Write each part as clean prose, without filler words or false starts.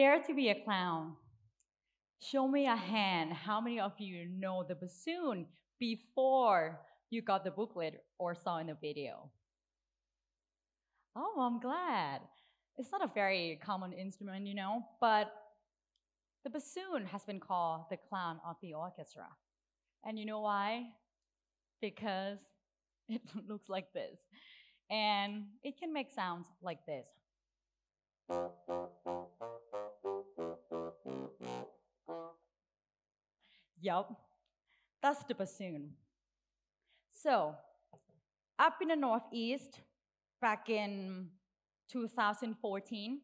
Dare to be a clown. Show me a hand. How many of you know the bassoon before you got the booklet or saw in the video? Oh, I'm glad. It's not a very common instrument, you know, but the bassoon has been called the clown of the orchestra. And you know why? Because it looks like this. And it can make sounds like this. Yup, that's the bassoon. So, up in the Northeast, back in 2014,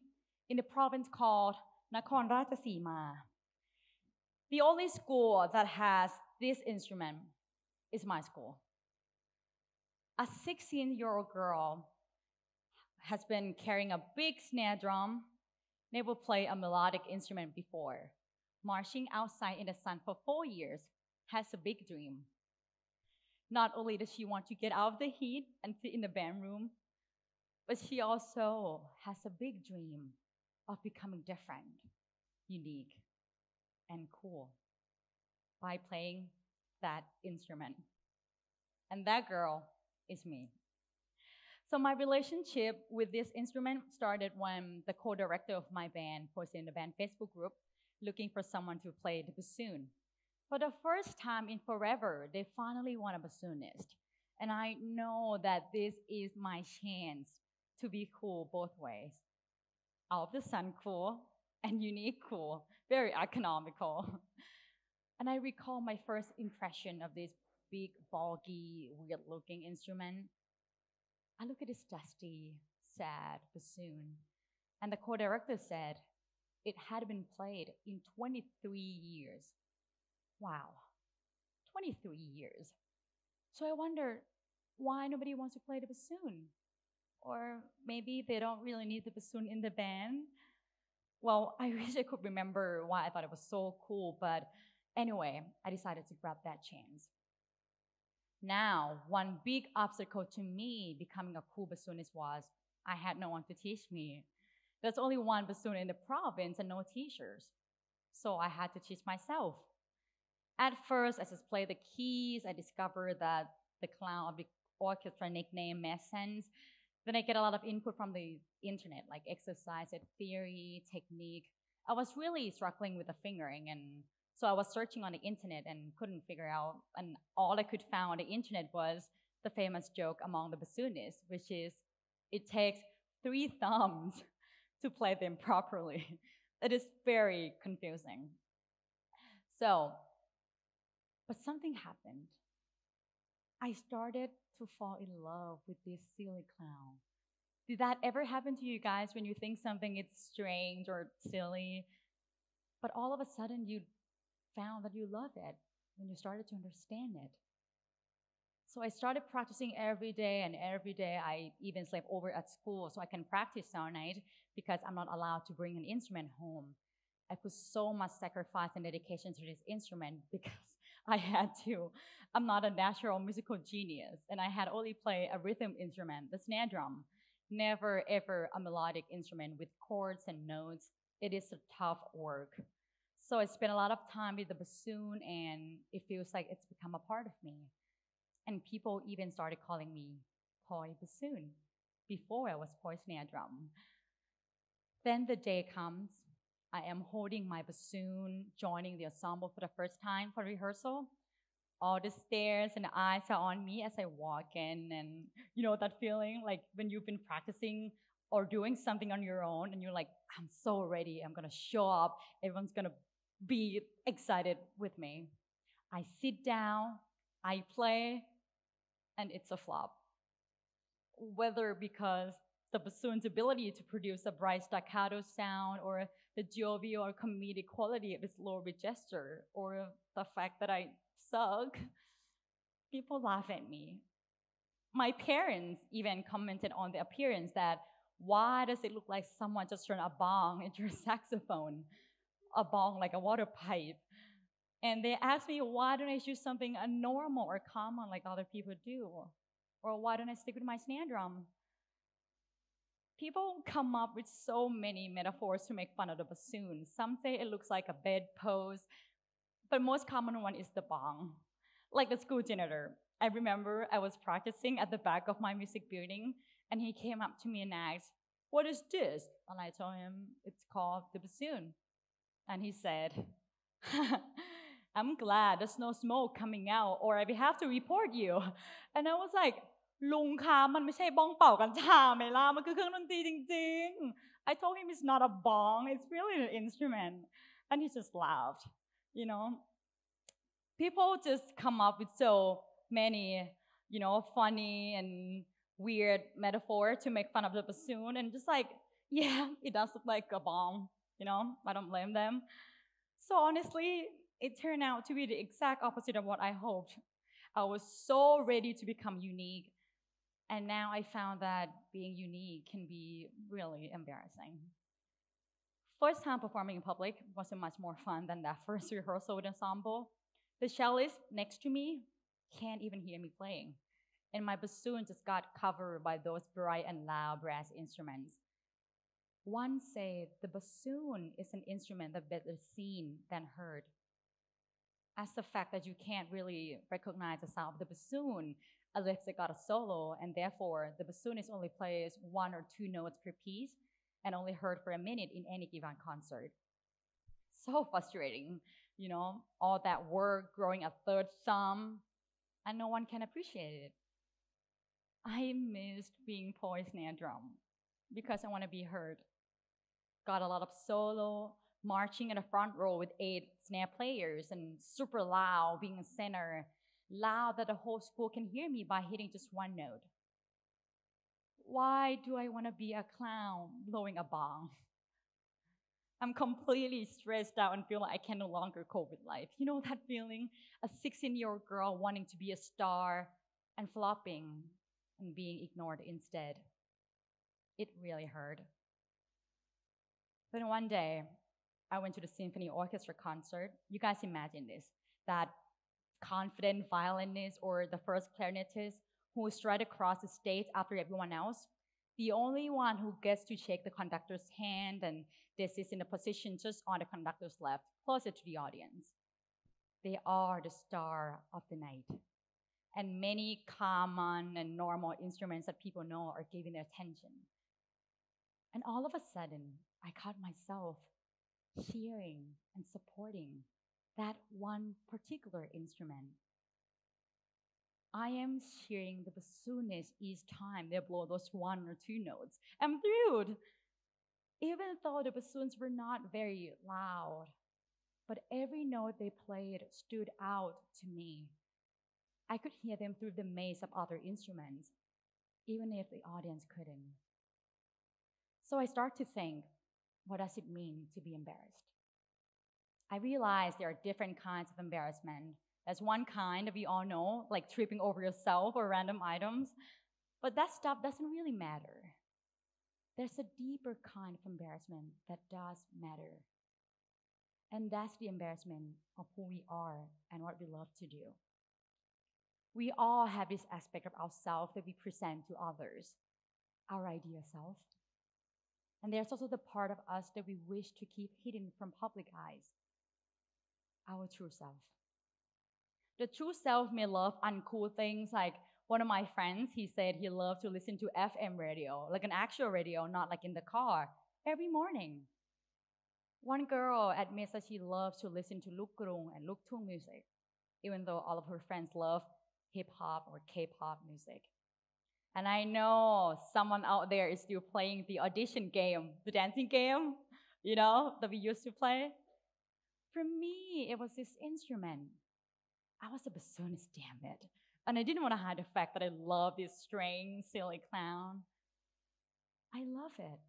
in a province called Nakhon Ratchasima, the only school that has this instrument is my school. A 16-year-old girl has been carrying a big snare drum. They will play a melodic instrument before. Marching outside in the sun for 4 years, has a big dream. Not only does she want to get out of the heat and sit in the band room, but she also has a big dream of becoming different, unique, and cool by playing that instrument. And that girl is me. So my relationship with this instrument started when the co-director of my band posted in the band Facebook group looking for someone to play the bassoon. For the first time in forever, they finally want a bassoonist. And I know that this is my chance to be cool both ways. Out of the sun cool and unique cool, very economical. And I recall my first impression of this big, bulky, weird-looking instrument. I look at this dusty, sad bassoon, and the co-director said it had been played in 23 years. Wow, 23 years. So I wonder why nobody wants to play the bassoon, or maybe they don't really need the bassoon in the band. Well, I wish I could remember why I thought it was so cool, but anyway, I decided to grab that chance. Now, one big obstacle to me becoming a cool bassoonist was I had no one to teach me. There's only one bassoon in the province and no teachers. So I had to teach myself. At first, I just played the keys. I discovered that the clown of the orchestra nickname made sense. Then I get a lot of input from the internet, like exercise and theory, technique. I was really struggling with the fingering, and so I was searching on the internet and couldn't figure out, and all I could find on the internet was the famous joke among the bassoonists, which is, it takes 3 thumbs to play them properly. It is very confusing. So, but something happened. I started to fall in love with this silly clown. Did that ever happen to you guys when you think something is strange or silly, but all of a sudden you found that you love it when you started to understand it? So I started practicing every day, and every day I even slept over at school so I can practice all night because I'm not allowed to bring an instrument home. I put so much sacrifice and dedication to this instrument because I had to. I'm not a natural musical genius, and I had only played a rhythm instrument, the snare drum. Never ever a melodic instrument with chords and notes. It is a tough work. So I spent a lot of time with the bassoon, and it feels like it's become a part of me. And people even started calling me Poy Bassoon before I was Poy Snare Drum. Then the day comes. I am holding my bassoon, joining the ensemble for the first time for rehearsal. All the stares and eyes are on me as I walk in, and you know that feeling like when you've been practicing or doing something on your own, and you're like, I'm so ready, I'm gonna show up, everyone's gonna be excited with me. I sit down, I play, and it's a flop. Whether because the bassoon's ability to produce a bright staccato sound, or the jovial or comedic quality of its low-reed gesture, or the fact that I suck, people laugh at me. My parents even commented on the appearance that, why does it look like someone just turned a bong into a saxophone? A bong like a water pipe. And they asked me, why don't I choose something normal or common like other people do? Or why don't I stick with my snare drum? People come up with so many metaphors to make fun of the bassoon. Some say it looks like a bed pose, but most common one is the bong, like the school janitor. I remember I was practicing at the back of my music building, and he came up to me and asked, "What is this?" And I told him, "It's called the bassoon." And he said, "I'm glad there's no smoke coming out, or I will have to report you." And I was like, "Lung ka, man, it's not a bong pao gancha, mai la, man, it's a instrument jing." I told him it's not a bong, it's really an instrument. And he just laughed, you know. People just come up with so many, you know, funny and weird metaphors to make fun of the bassoon, and just like, yeah, it does look like a bong, you know, I don't blame them. So honestly, it turned out to be the exact opposite of what I hoped. I was so ready to become unique, and now I found that being unique can be really embarrassing. First time performing in public wasn't much more fun than that first rehearsal with ensemble. The cellist next to me can't even hear me playing, and my bassoon just got covered by those bright and loud brass instruments. One say the bassoon is an instrument that's better seen than heard. As the fact that you can't really recognize the sound of the bassoon unless it got a solo, and therefore the bassoonist only plays 1 or 2 notes per piece and only heard for a minute in any given concert. So frustrating, you know, all that work growing a third thumb, and no one can appreciate it. I missed being Poy snare drum because I want to be heard. Got a lot of solo, marching in a front row with 8 snare players and super loud, being a center, loud that the whole school can hear me by hitting just 1 note. Why do I want to be a clown blowing a bong? I'm completely stressed out and feel like I can no longer cope with life. You know that feeling? A 16-year-old girl wanting to be a star and flopping and being ignored instead. It really hurt. But one day, I went to the symphony orchestra concert. You guys imagine this, that confident violinist or the first clarinetist who stride across the stage after everyone else, the only one who gets to shake the conductor's hand, and this is in a position just on the conductor's left, closer to the audience. They are the star of the night. And many common and normal instruments that people know are giving their attention. And all of a sudden, I caught myself cheering and supporting that one particular instrument. I am cheering the bassoonist each time they blow those 1 or 2 notes. I'm thrilled! Even though the bassoons were not very loud, but every note they played stood out to me. I could hear them through the maze of other instruments, even if the audience couldn't. So I start to think, what does it mean to be embarrassed? I realize there are different kinds of embarrassment. There's one kind that we all know, like tripping over yourself or random items, but that stuff doesn't really matter. There's a deeper kind of embarrassment that does matter. And that's the embarrassment of who we are and what we love to do. We all have this aspect of ourselves that we present to others, our ideal self. And there's also the part of us that we wish to keep hidden from public eyes, our true self. The true self may love uncool things. Like one of my friends, he said he loved to listen to FM radio, like an actual radio, not like in the car, every morning. One girl admits that she loves to listen to Luk Krung and Luk Tung music, even though all of her friends love hip-hop or K-pop music. And I know someone out there is still playing the audition game, the dancing game, you know, that we used to play. For me, it was this instrument. I was a bassoonist, damn it. And I didn't want to hide the fact that I love this strange, silly clown. I love it.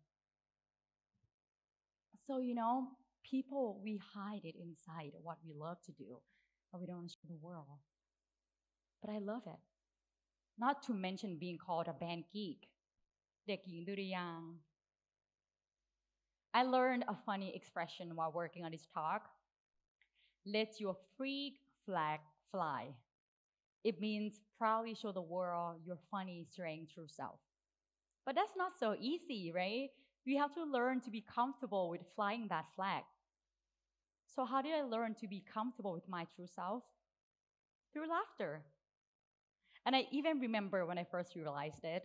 So, you know, people, we hide it inside what we love to do, but we don't show the world. But I love it. Not to mention being called a band geek, Dek Hing Duriyang. I learned a funny expression while working on this talk. Let your freak flag fly. It means proudly show the world your funny, strange, true self. But that's not so easy, right? We have to learn to be comfortable with flying that flag. So how did I learn to be comfortable with my true self? Through laughter. And I even remember when I first realized it,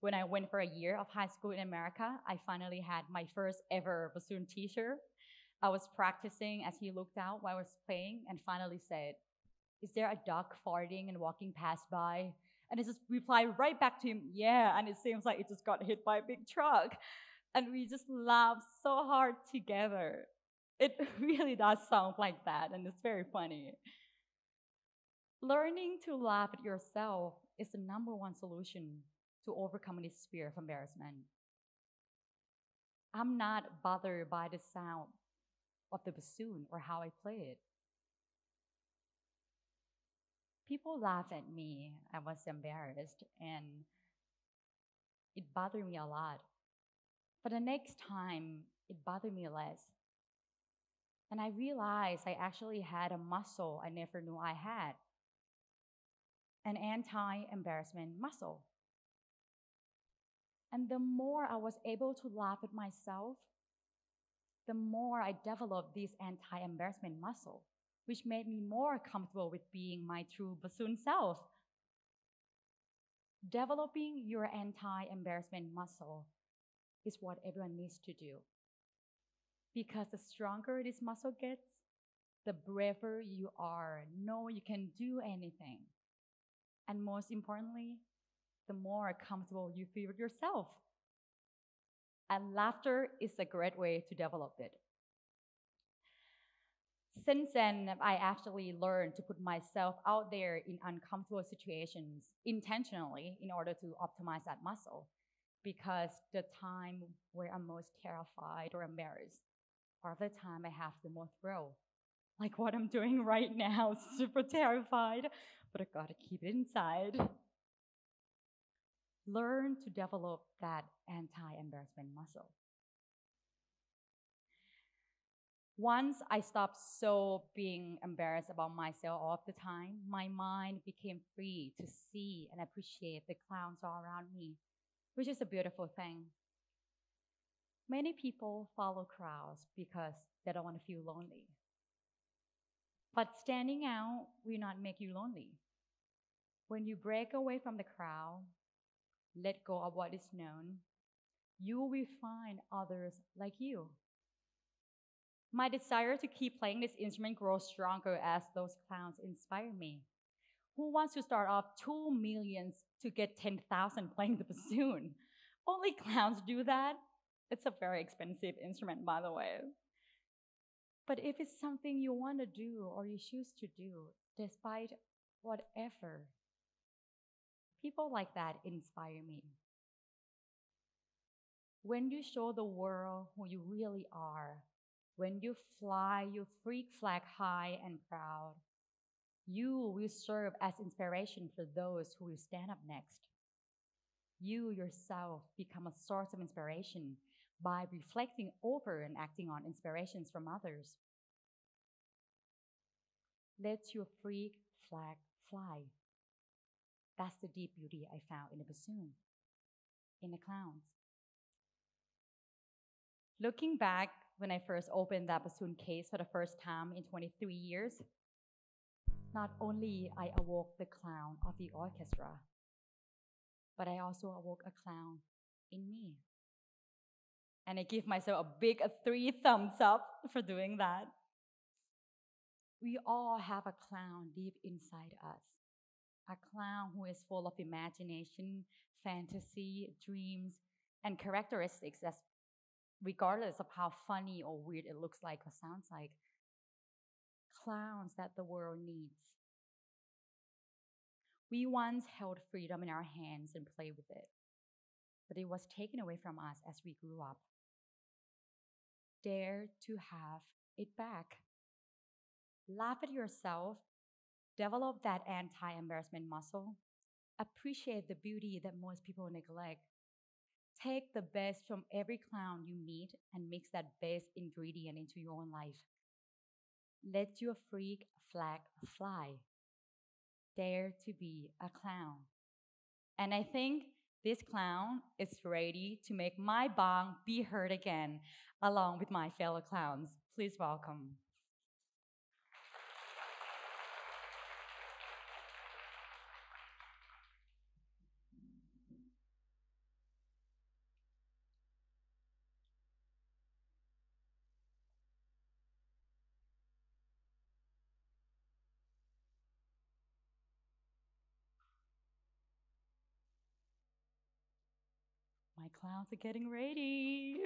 when I went for a year of high school in America, I finally had my first ever bassoon teacher. I was practicing as he looked out while I was playing and finally said, "Is there a dog farting and walking past by?" And I just replied right back to him, "Yeah, and it seems like it just got hit by a big truck." And we just laughed so hard together. It really does sound like that, and it's very funny. Learning to laugh at yourself is the number one solution to overcoming this fear of embarrassment. I'm not bothered by the sound of the bassoon or how I play it. People laughed at me. I was embarrassed, and it bothered me a lot. But the next time, it bothered me less. And I realized I actually had a muscle I never knew I had, an anti-embarrassment muscle. And the more I was able to laugh at myself, the more I developed this anti-embarrassment muscle, which made me more comfortable with being my true bassoon self. Developing your anti-embarrassment muscle is what everyone needs to do. Because the stronger this muscle gets, the braver you are, know you can do anything. And most importantly, the more comfortable you feel with yourself. And laughter is a great way to develop it. Since then, I actually learned to put myself out there in uncomfortable situations intentionally in order to optimize that muscle, because the time where I'm most terrified or embarrassed are the time I have the most thrill. Like what I'm doing right now, super terrified, but I gotta keep it inside. Learn to develop that anti-embarrassment muscle. Once I stopped so being embarrassed about myself all the time, my mind became free to see and appreciate the clowns all around me, which is a beautiful thing. Many people follow crowds because they don't want to feel lonely. But standing out will not make you lonely. When you break away from the crowd, let go of what is known, you will find others like you. My desire to keep playing this instrument grows stronger as those clowns inspire me. Who wants to start off 2 million to get 10,000 playing the bassoon? Only clowns do that. It's a very expensive instrument, by the way. But if it's something you want to do or you choose to do, despite whatever, people like that inspire me. When you show the world who you really are, when you fly your freak flag high and proud, you will serve as inspiration for those who will stand up next. You yourself become a source of inspiration by reflecting over and acting on inspirations from others. Let your freak flag fly. That's the deep beauty I found in the bassoon, in the clowns. Looking back, when I first opened that bassoon case for the first time in 23 years, not only I awoke the clown of the orchestra, but I also awoke a clown in me. And I give myself a big 3 thumbs up for doing that. We all have a clown deep inside us, a clown who is full of imagination, fantasy, dreams, and characteristics that's regardless of how funny or weird it looks like or sounds like. Clowns that the world needs. We once held freedom in our hands and played with it, but it was taken away from us as we grew up. Dare to have it back. Laugh at yourself, develop that anti-embarrassment muscle, appreciate the beauty that most people neglect. Take the best from every clown you meet and mix that best ingredient into your own life. Let your freak flag fly. Dare to be a clown. And I think This clown is ready to make my bang be heard again, along with my fellow clowns. Please welcome. My clowns are getting ready.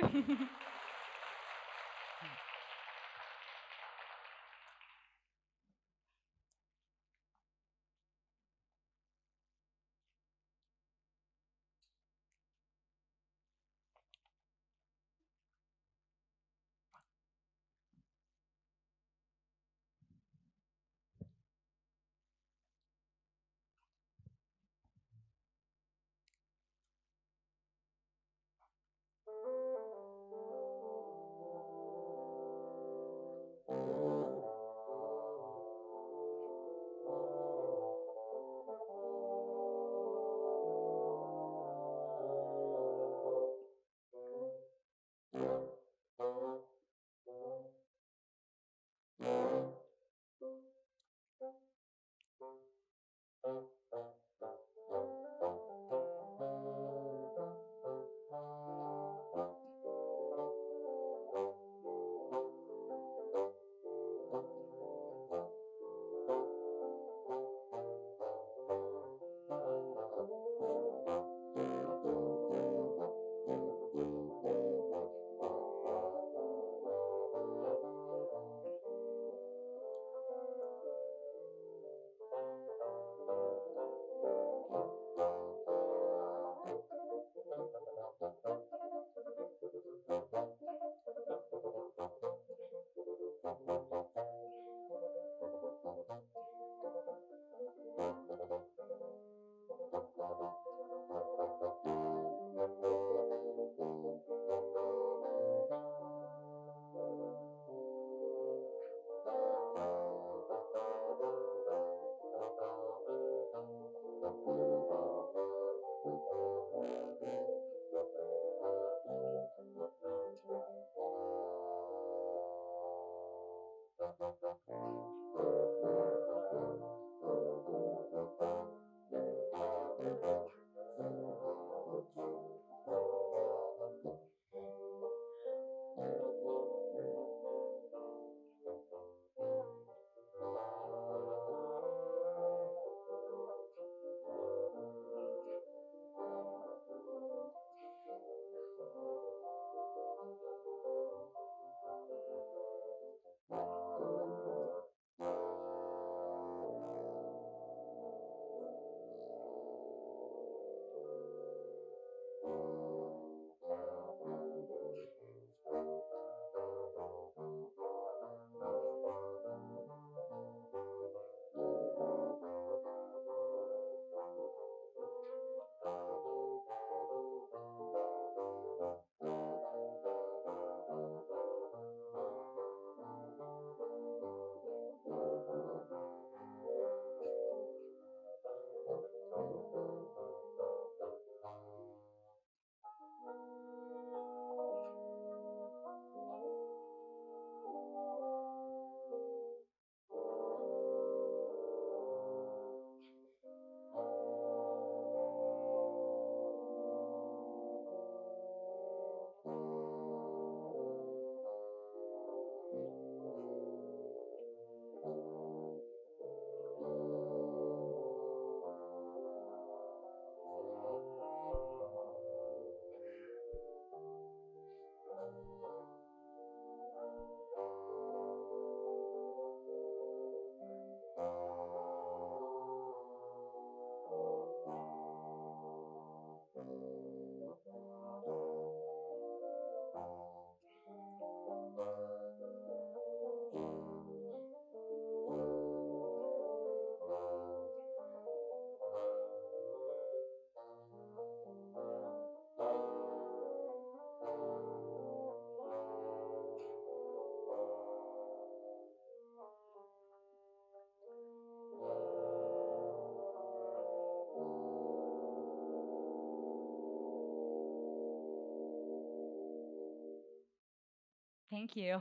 Thank you.